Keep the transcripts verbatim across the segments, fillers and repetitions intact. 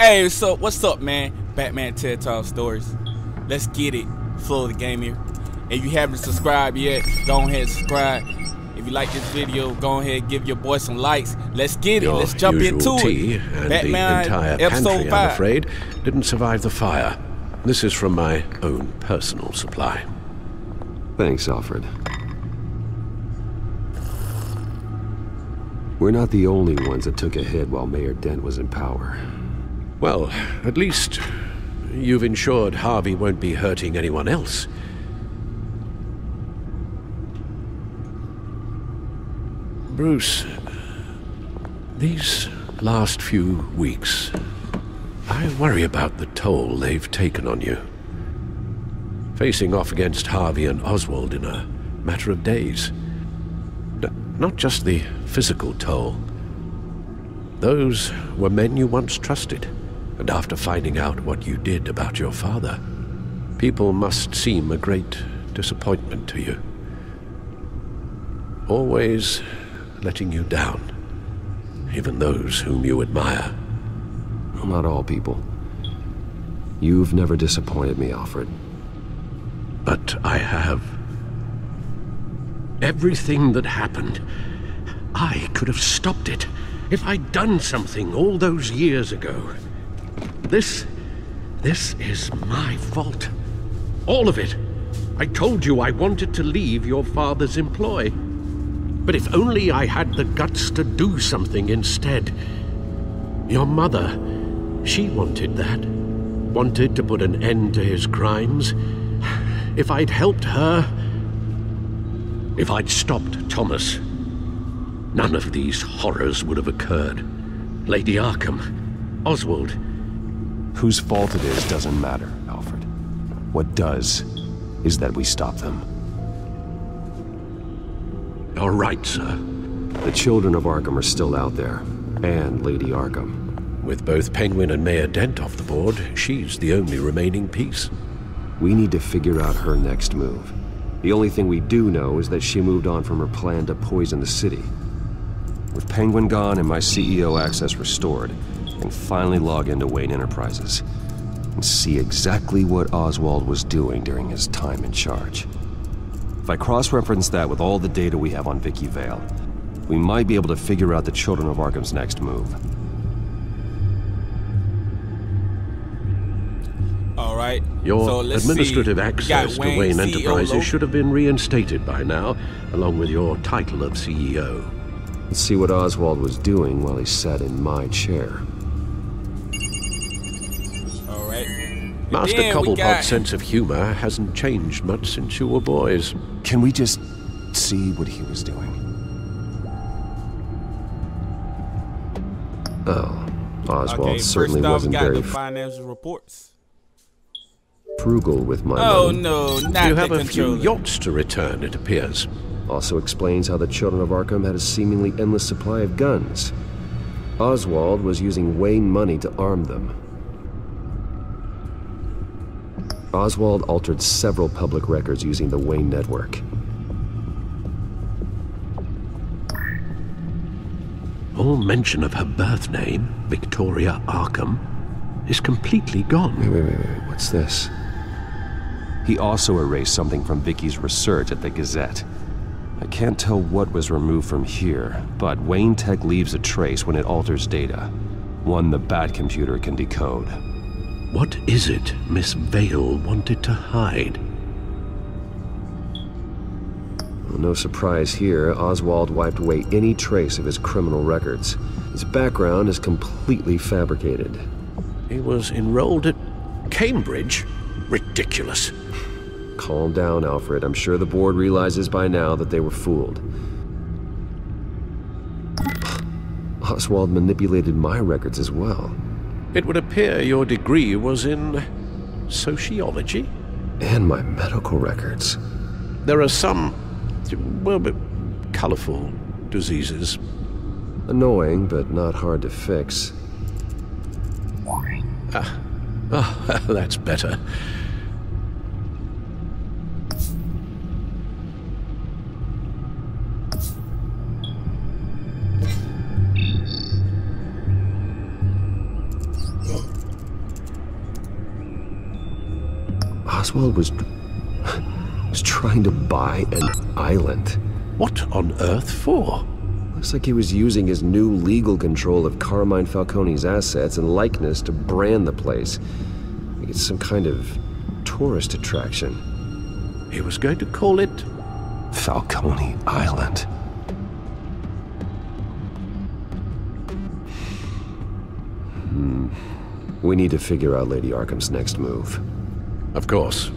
Hey, so what's up, man? Batman Telltale Stories. Let's get it. Flow the game here. If you haven't subscribed yet, go ahead and subscribe. If you like this video, go ahead and give your boy some likes. Let's get it. Your Let's jump into tea it. And Batman the entire episode pantry, five. I'm afraid, didn't survive the fire. This is from my own personal supply. Thanks, Alfred. We're not the only ones that took a hit while Mayor Dent was in power. Well, at least you've ensured Harvey won't be hurting anyone else. Bruce, these last few weeks, I worry about the toll they've taken on you. Facing off against Harvey and Oswald in a matter of days. Not just the physical toll. Those were men you once trusted, and after finding out what you did about your father, people must seem a great disappointment to you. Always letting you down, even those whom you admire. Well, not all people. You've never disappointed me, Alfred. But I have. Everything that happened, I could have stopped it if I'd done something all those years ago. This, this is my fault. All of it. I told you I wanted to leave your father's employ. But if only I had the guts to do something instead. Your mother, she wanted that. Wanted to put an end to his crimes. If I'd helped her, if I'd stopped Thomas, none of these horrors would have occurred. Lady Arkham, Oswald. Whose fault it is doesn't matter, Alfred. What does is that we stop them. You're right, sir. The children of Arkham are still out there, and Lady Arkham. With both Penguin and Mayor Dent off the board, she's the only remaining piece. We need to figure out her next move. The only thing we do know is that she moved on from her plan to poison the city. With Penguin gone and my C E O access restored, I can finally log into Wayne Enterprises and see exactly what Oswald was doing during his time in charge. If I cross-reference that with all the data we have on Vicki Vale, we might be able to figure out the Children of Arkham's next move. All right. Your so let's administrative see. access Wayne, to Wayne Enterprises should have been reinstated by now, along with your title of C E O. Let's see what Oswald was doing while he sat in my chair. All right. Master Cobblepot's got... sense of humor hasn't changed much since you were boys. Can we just see what he was doing? Oh, Oswald okay, certainly first off, wasn't got very. The financial reports. Frugal with my oh money. No, not you have a few yachts to return, it appears. Also explains how the Children of Arkham had a seemingly endless supply of guns. Oswald was using Wayne money to arm them. Oswald altered several public records using the Wayne network. All mention of her birth name, Victoria Arkham, is completely gone. Wait, wait, wait, wait. What's this? He also erased something from Vicky's research at the Gazette. I can't tell what was removed from here, but Wayne Tech leaves a trace when it alters data. One the Bat computer can decode. What is it Miss Vale wanted to hide? Well, no surprise here, Oswald wiped away any trace of his criminal records. His background is completely fabricated. He was enrolled at Cambridge? Ridiculous. Calm down, Alfred. I'm sure the board realizes by now that they were fooled. Oswald manipulated my records as well. It would appear your degree was in sociology? And my medical records. There are some, well, but colorful diseases. Annoying, but not hard to fix. Ah. Oh, that's better. Oswald was, was trying to buy an island. What on earth for? Looks like he was using his new legal control of Carmine Falcone's assets and likeness to brand the place. Like it's some kind of tourist attraction. He was going to call it Falcone Island. Hmm. We need to figure out Lady Arkham's next move. Of course.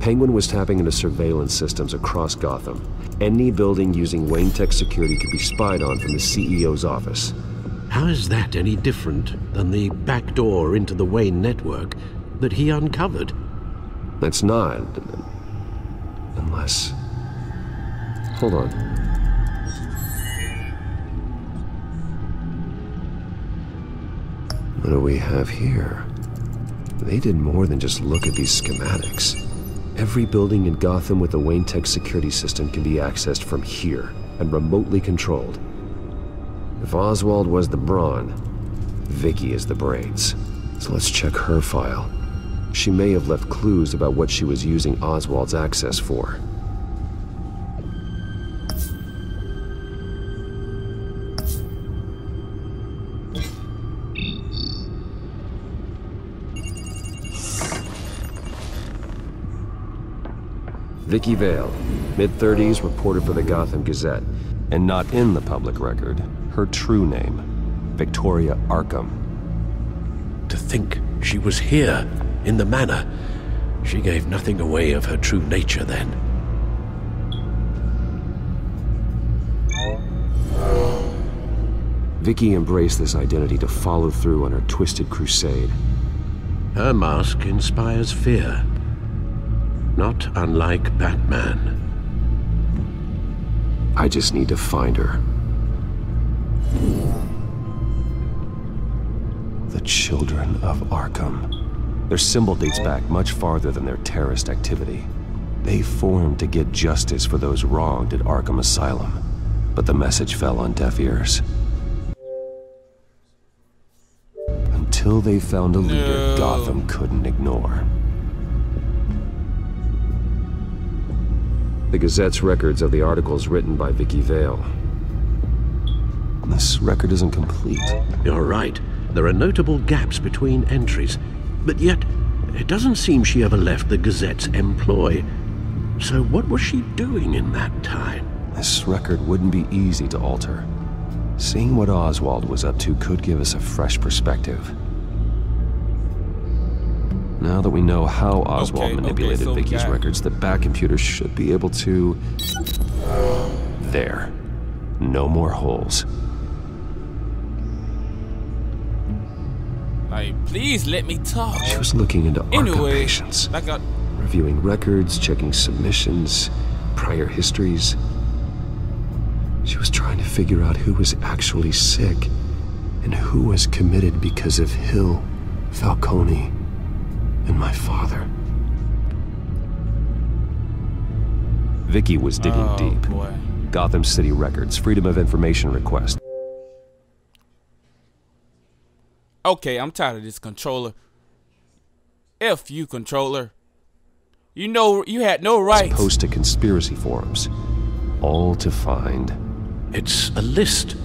Penguin was tapping into surveillance systems across Gotham. Any building using Wayne Tech security could be spied on from the C E O's office. How is that any different than the back door into the Wayne network that he uncovered? It's not. Unless... Hold on. What do we have here? They did more than just look at these schematics. Every building in Gotham with a Wayne Tech security system can be accessed from here and remotely controlled. If Oswald was the brawn, Vicki is the brains. So let's check her file. She may have left clues about what she was using Oswald's access for. Vicki Vale, mid thirties, reporter for the Gotham Gazette, and not in the public record, her true name, Victoria Arkham. To think she was here, in the manor. She gave nothing away of her true nature then. Vicki embraced this identity to follow through on her twisted crusade. Her mask inspires fear. Not unlike Batman. I just need to find her. The Children of Arkham. Their symbol dates back much farther than their terrorist activity. They formed to get justice for those wronged at Arkham Asylum, but the message fell on deaf ears. Until they found a leader no. Gotham couldn't ignore. The Gazette's records of the articles written by Vicki Vale. This record isn't complete. You're right. There are notable gaps between entries. But yet, it doesn't seem she ever left the Gazette's employ. So what was she doing in that time? This record wouldn't be easy to alter. Seeing what Oswald was up to could give us a fresh perspective. Now that we know how Oswald okay, manipulated okay, so Vicky's got... records, the back computer should be able to... There. No more holes. Like, please let me talk. She was looking into anyway, Arkham patients. I got... Reviewing records, checking submissions, prior histories. She was trying to figure out who was actually sick and who was committed because of Hill, Falcone, and my father. Vicki was digging oh, deep. Boy. Gotham City records, Freedom of Information request. Okay, I'm tired of this controller. F you, controller. You know you had no right. Post to conspiracy forums, all to find. It's a list.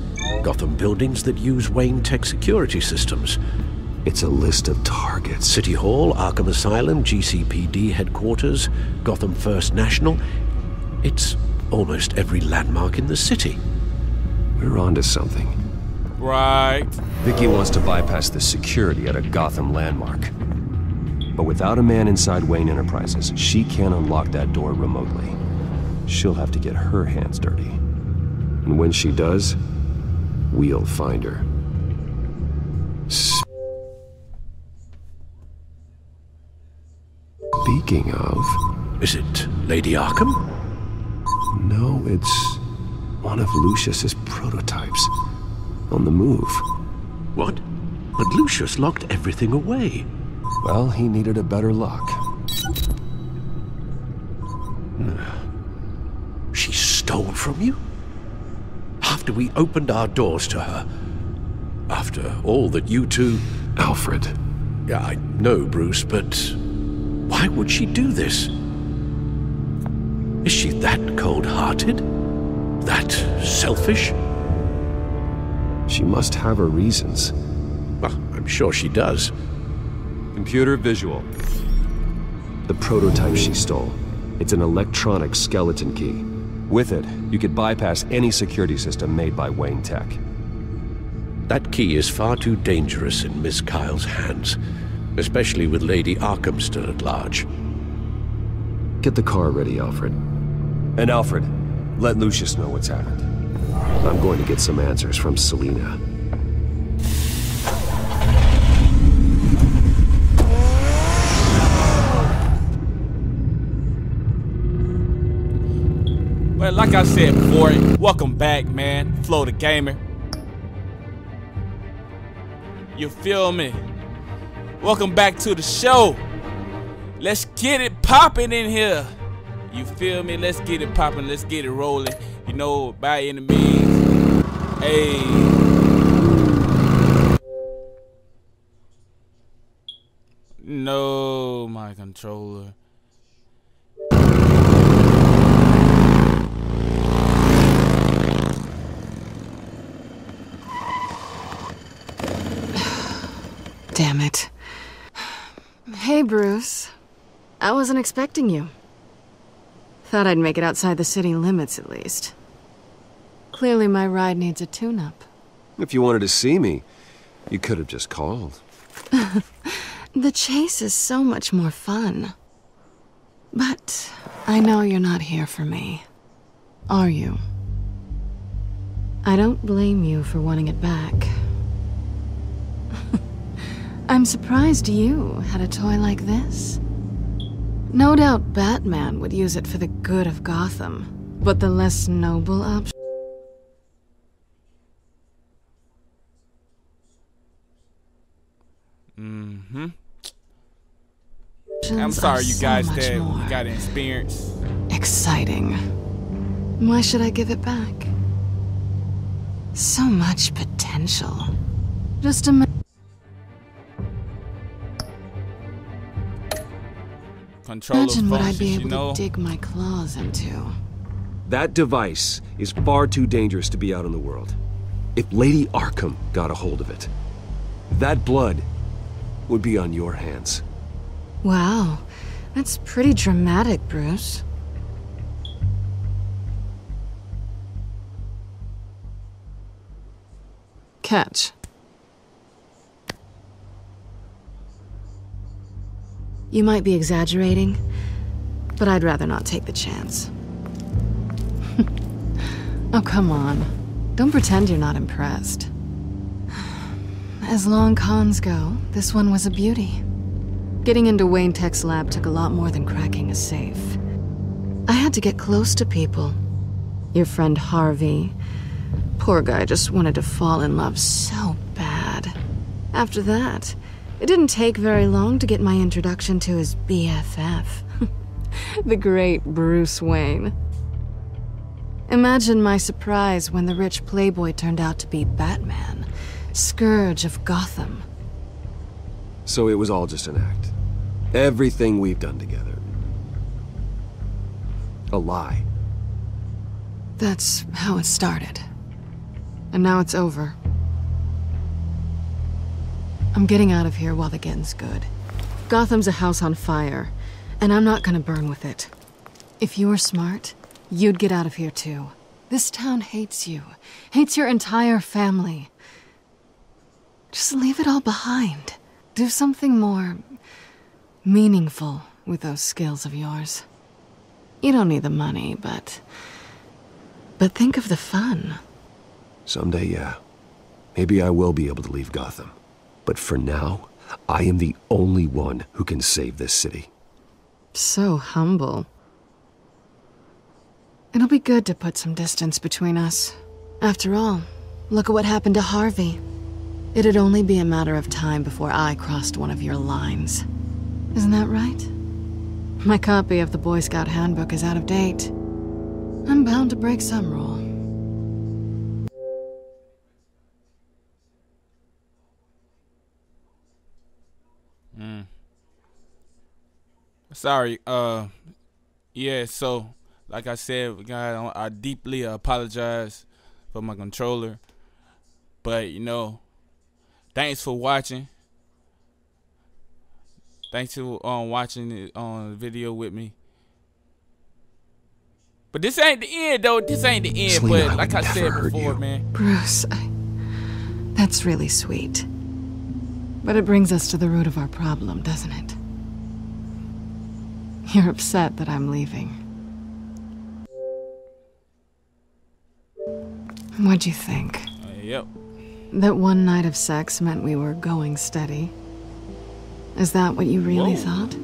Gotham buildings that use Wayne Tech security systems. It's a list of targets. City Hall, Arkham Asylum, G C P D headquarters, Gotham First National. It's almost every landmark in the city. We're onto something. Right. Vicki wants to bypass the security at a Gotham landmark. But without a man inside Wayne Enterprises, she can't unlock that door remotely. She'll have to get her hands dirty. And when she does, we'll find her. Speaking of... Is it Lady Arkham? No, it's one of Lucius's prototypes. On the move. What? But Lucius locked everything away. Well, he needed a better lock. She stole from you? After we opened our doors to her? After all that you two... Alfred. Yeah, I know, Bruce, but why would she do this? Is she that cold-hearted? That selfish? She must have her reasons. Well, I'm sure she does. Computer visual. The prototype she stole. It's an electronic skeleton key. With it, you could bypass any security system made by Wayne Tech. That key is far too dangerous in Miss Kyle's hands, especially with Lady Arkham still at large. Get the car ready, Alfred. And Alfred, let Lucius know what's happened. I'm going to get some answers from Selena. Well, like I said before, welcome back, man. FlowTheGamer. You feel me? Welcome back to the show. Let's get it popping in here. You feel me? Let's get it popping. Let's get it rolling. You know, by any means. Hey. No, my controller. Damn it. Hey, Bruce. I wasn't expecting you. Thought I'd make it outside the city limits, at least. Clearly my ride needs a tune-up. If you wanted to see me, you could have just called. The chase is so much more fun. But I know you're not here for me. Are you? I don't blame you for wanting it back. I'm surprised you had a toy like this. No doubt Batman would use it for the good of Gotham, but the less noble option... Mm-hmm. I'm sorry you guys that you got an experience. Exciting. Why should I give it back? So much potential. Just a... Imagine what I'd be able to dig my claws into. That device is far too dangerous to be out in the world. If Lady Arkham got a hold of it, that blood would be on your hands. Wow, that's pretty dramatic, Bruce. Catch. You might be exaggerating, but I'd rather not take the chance. Oh, come on. Don't pretend you're not impressed. As long cons go, this one was a beauty. Getting into Wayne Tech's lab took a lot more than cracking a safe. I had to get close to people. Your friend Harvey. Poor guy just wanted to fall in love so bad. After that, it didn't take very long to get my introduction to his B F F, the great Bruce Wayne. Imagine my surprise when the rich playboy turned out to be Batman, scourge of Gotham. So it was all just an act. Everything we've done together. A lie. That's how it started. And now it's over. I'm getting out of here while the getting's good. Gotham's a house on fire, and I'm not gonna burn with it. If you were smart, you'd get out of here too. This town hates you, hates your entire family. Just leave it all behind. Do something more meaningful with those skills of yours. You don't need the money, but... But think of the fun. Someday, yeah. Maybe I will be able to leave Gotham. But for now, I am the only one who can save this city. So humble. It'll be good to put some distance between us. After all, look at what happened to Harvey. It'd only be a matter of time before I crossed one of your lines. Isn't that right? My copy of the Boy Scout Handbook is out of date. I'm bound to break some rule. Sorry. Uh, yeah. So, like I said, God, I deeply apologize for my controller. But you know, thanks for watching. Thanks for um watching the um, video with me. But this ain't the end, though. This ain't the end. Selena, but like I, I said before, man. Bruce, I, that's really sweet. But it brings us to the root of our problem, doesn't it? You're upset that I'm leaving. What'd you think? Uh, yep. That one night of sex meant we were going steady. Is that what you really Whoa. thought?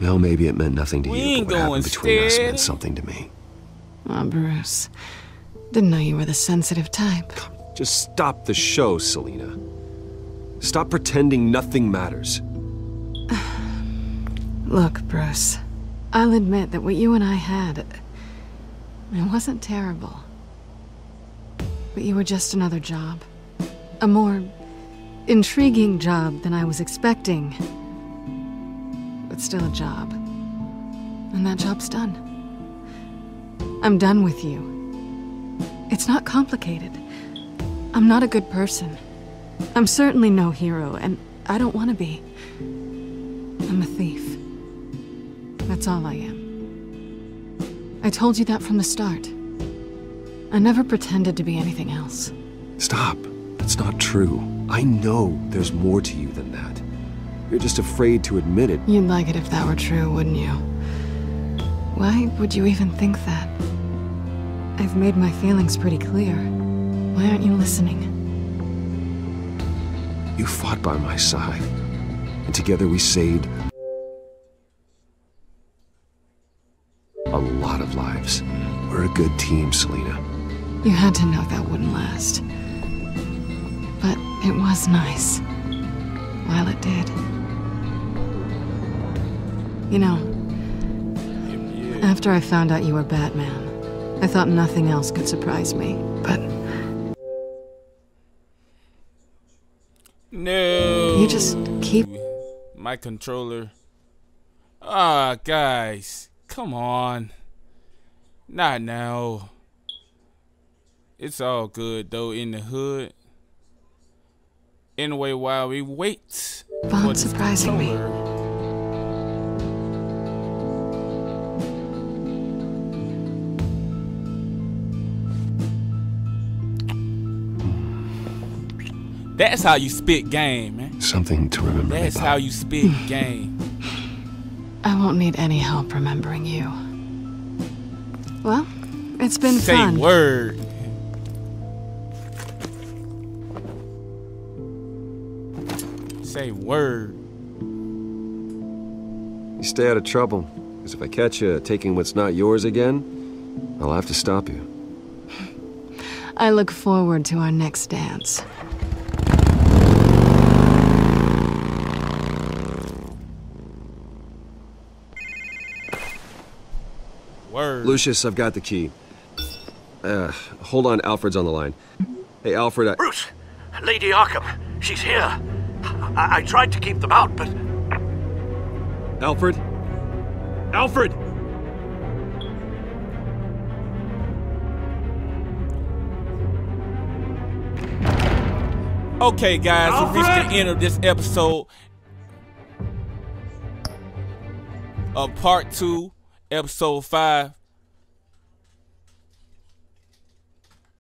Well, maybe it meant nothing to we you, but what happened between us meant something to me. Oh, Bruce. Didn't know you were the sensitive type. Just stop the show, Selena. Stop pretending nothing matters. Look, Bruce, I'll admit that what you and I had, it wasn't terrible. But you were just another job. A more intriguing job than I was expecting. But still a job. And that job's done. I'm done with you. It's not complicated. I'm not a good person. I'm certainly no hero, and I don't want to be. I'm a thief. That's all I am. I told you that from the start. I never pretended to be anything else. Stop. That's not true. I know there's more to you than that. You're just afraid to admit it. You'd like it if that were true, wouldn't you? Why would you even think that? I've made my feelings pretty clear. Why aren't you listening? You fought by my side, and together we saved a lot of lives. We're a good team, Selena. You had to know that wouldn't last. But it was nice, while it did. You know, after I found out you were Batman, I thought nothing else could surprise me, but... No. You just keep my controller. Ah, oh, guys, come on. Not now. It's all good though in the hood. Anyway, while we wait, Bond surprising me. That's how you spit game, man. Something to remember. That's about. how you spit game. I won't need any help remembering you. Well, it's been Say fun. Say word. Say word. You stay out of trouble, because if I catch you taking what's not yours again, I'll have to stop you. I look forward to our next dance. Lucius, I've got the key. Uh, hold on, Alfred's on the line. Hey, Alfred, I... Bruce! Lady Arkham, she's here. I, I tried to keep them out, but... Alfred? Alfred! Okay, guys, Alfred? we reached the end of this episode of part two, episode five.